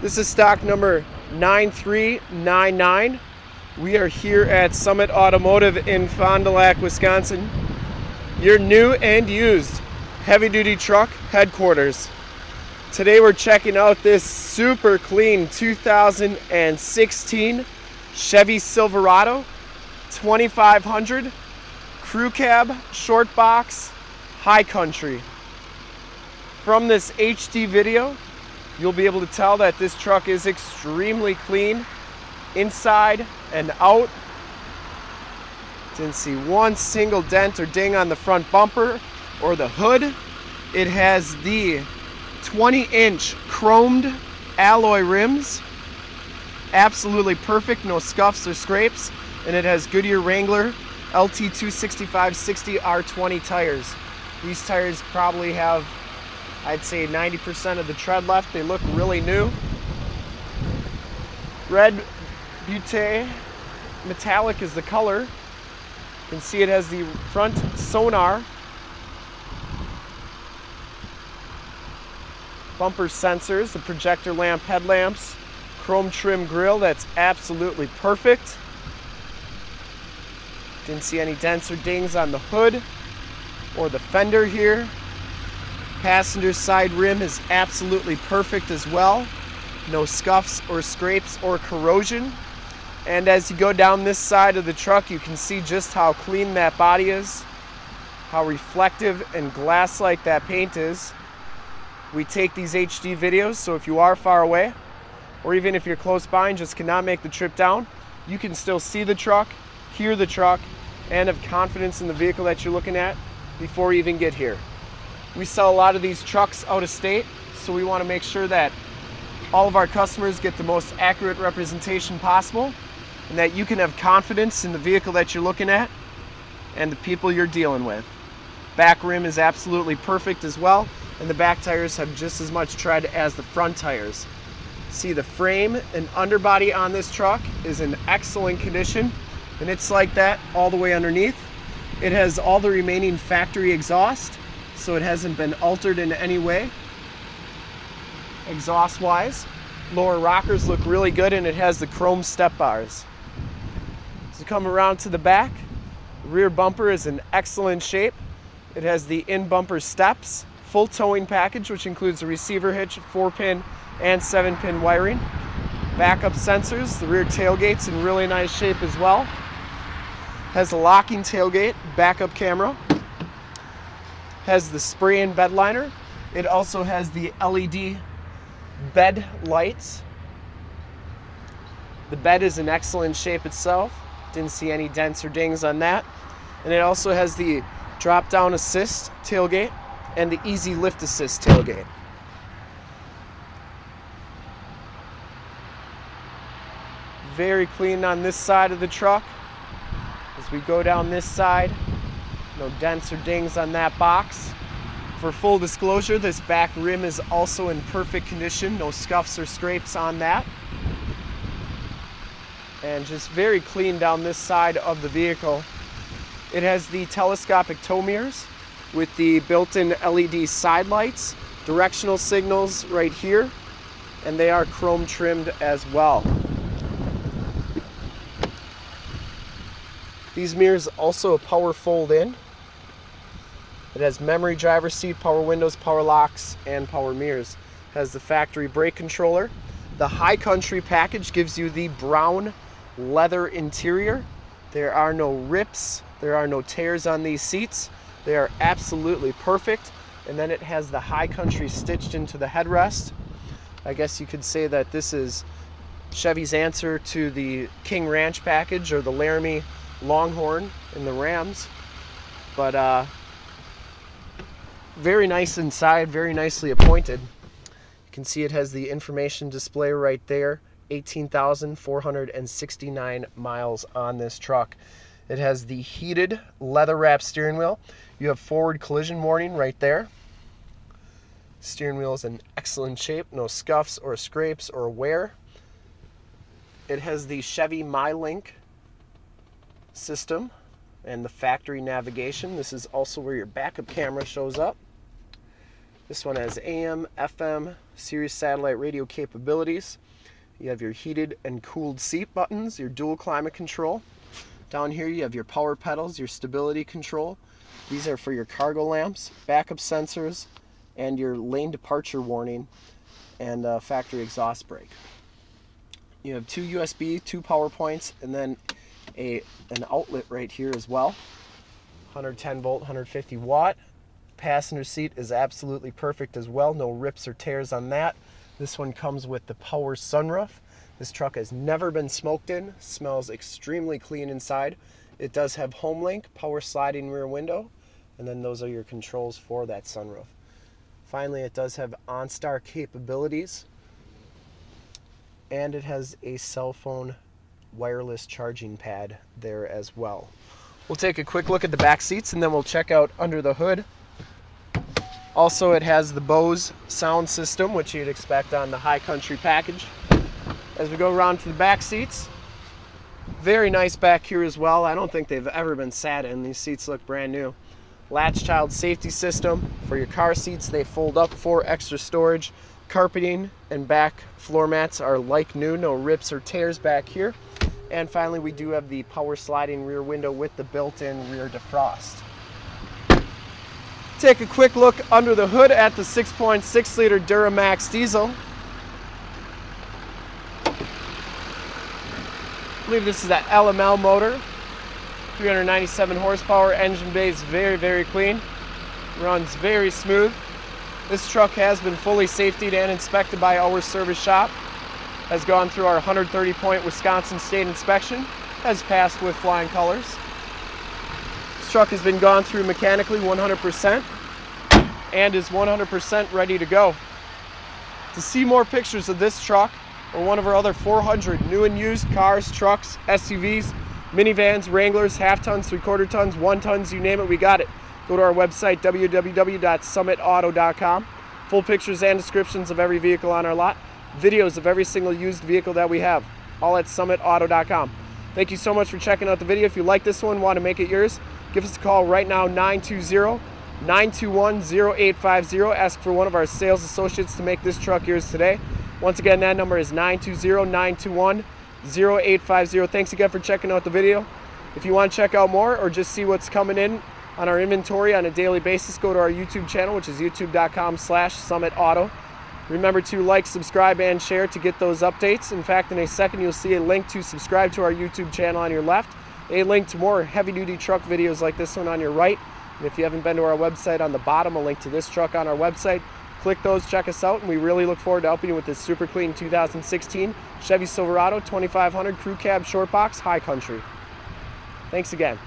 This is stock number 9399. We are here at Summit Automotive in Fond du Lac, Wisconsin. Your new and used heavy-duty truck headquarters. Today we're checking out this super clean 2016 Chevy Silverado 2500 crew cab short box High Country. From this HD video, you'll be able to tell that this truck is extremely clean inside and out. Didn't see one single dent or ding on the front bumper or the hood. It has the 20-inch chromed alloy rims, absolutely perfect, no scuffs or scrapes, and it has Goodyear Wrangler LT 265/60 R20 tires. These tires probably have, I'd say, 90% of the tread left. They look really new. Red Butte metallic is the color. You can see it has the front sonar, bumper sensors, the projector lamp headlamps, chrome trim grille that's absolutely perfect. Didn't see any dents or dings on the hood or the fender here. Passenger side rim is absolutely perfect as well. No scuffs or scrapes or corrosion. And as you go down this side of the truck, you can see just how clean that body is, how reflective and glass-like that paint is. We take these HD videos, so if you are far away, or even if you're close by and just cannot make the trip down, you can still see the truck, hear the truck, and have confidence in the vehicle that you're looking at before you even get here. We sell a lot of these trucks out of state, so we want to make sure that all of our customers get the most accurate representation possible, and that you can have confidence in the vehicle that you're looking at and the people you're dealing with. Back rim is absolutely perfect as well, and the back tires have just as much tread as the front tires. See, the frame and underbody on this truck is in excellent condition, and it's like that all the way underneath. It has all the remaining factory exhaust, so it hasn't been altered in any way exhaust wise. Lower rockers look really good, and it has the chrome step bars. As you come around to the back, the rear bumper is in excellent shape. It has the in bumper steps, full towing package, which includes a receiver hitch, 4-pin and 7-pin wiring. Backup sensors, the rear tailgate's in really nice shape as well. Has a locking tailgate, backup camera. Has the spray-in bed liner. It also has the LED bed lights. The bed is in excellent shape itself. Didn't see any dents or dings on that. And it also has the drop-down assist tailgate and the easy lift assist tailgate. Very clean on this side of the truck. As we go down this side, no dents or dings on that box. For full disclosure, this back rim is also in perfect condition. No scuffs or scrapes on that. And just very clean down this side of the vehicle. It has the telescopic tow mirrors with the built-in LED side lights, directional signals right here, and they are chrome trimmed as well. These mirrors also power fold in. It has memory driver's seat, power windows, power locks, and power mirrors. It has the factory brake controller. The High Country package gives you the brown leather interior. There are no rips, there are no tears on these seats. They are absolutely perfect. And then it has the High Country stitched into the headrest. I guess you could say that this is Chevy's answer to the King Ranch package, or the Laramie Longhorn and the Rams. But very nice inside, very nicely appointed. You can see it has the information display right there. 18,469 miles on this truck. It has the heated leather-wrapped steering wheel. You have forward collision warning right there. Steering wheel is in excellent shape, no scuffs or scrapes or wear. It has the Chevy MyLink system and the factory navigation. This is also where your backup camera shows up. This one has AM, FM, Sirius satellite radio capabilities. You have your heated and cooled seat buttons, your dual climate control. Down here you have your power pedals, your stability control. These are for your cargo lamps, backup sensors, and your lane departure warning and factory exhaust brake. You have two USB, two power points, and then an outlet right here as well. 110 volt, 150 watt. Passenger seat is absolutely perfect as well. No rips or tears on that. This one comes with the power sunroof. This truck has never been smoked in. Smells extremely clean inside. It does have HomeLink, power sliding rear window, and then those are your controls for that sunroof. Finally, it does have OnStar capabilities, and it has a cell phone wireless charging pad there as well. We'll take a quick look at the back seats, and then we'll check out under the hood. Also, it has the Bose sound system, which you'd expect on the High Country package. As we go around to the back seats, very nice back here as well. I don't think they've ever been sat in. These seats look brand new. Latch child safety system for your car seats. They fold up for extra storage. Carpeting and back floor mats are like new. No rips or tears back here. And finally, we do have the power sliding rear window with the built-in rear defrost. Take a quick look under the hood at the 6.6 liter Duramax diesel. I believe this is that LML motor, 397 horsepower, engine bay is very, very clean, runs very smooth. This truck has been fully safetied and inspected by our service shop, has gone through our 130-point Wisconsin state inspection, has passed with flying colors. This truck has been gone through mechanically 100% and is 100% ready to go. To see more pictures of this truck, or one of our other 400 new and used cars, trucks, SUVs, minivans, Wranglers, half tons, three-quarter tons, one tons, you name it, we got it. Go to our website, www.summitauto.com. Full pictures and descriptions of every vehicle on our lot. Videos of every single used vehicle that we have. All at summitauto.com. Thank you so much for checking out the video. If you like this one, want to make it yours, give us a call right now, 920-921-0850. Ask for one of our sales associates to make this truck yours today. Once again, that number is 920-921-0850. Thanks again for checking out the video. If you want to check out more or just see what's coming in on our inventory on a daily basis, go to our YouTube channel, which is youtube.com/summitauto. Remember to like, subscribe, and share to get those updates. In fact, in a second, you'll see a link to subscribe to our YouTube channel on your left, a link to more heavy-duty truck videos like this one on your right, and if you haven't been to our website, on the bottom, a link to this truck on our website. Click those, check us out, and we really look forward to helping you with this super clean 2016 Chevy Silverado 2500 Crew Cab Short Box High Country. Thanks again.